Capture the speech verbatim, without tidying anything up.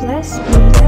bless me.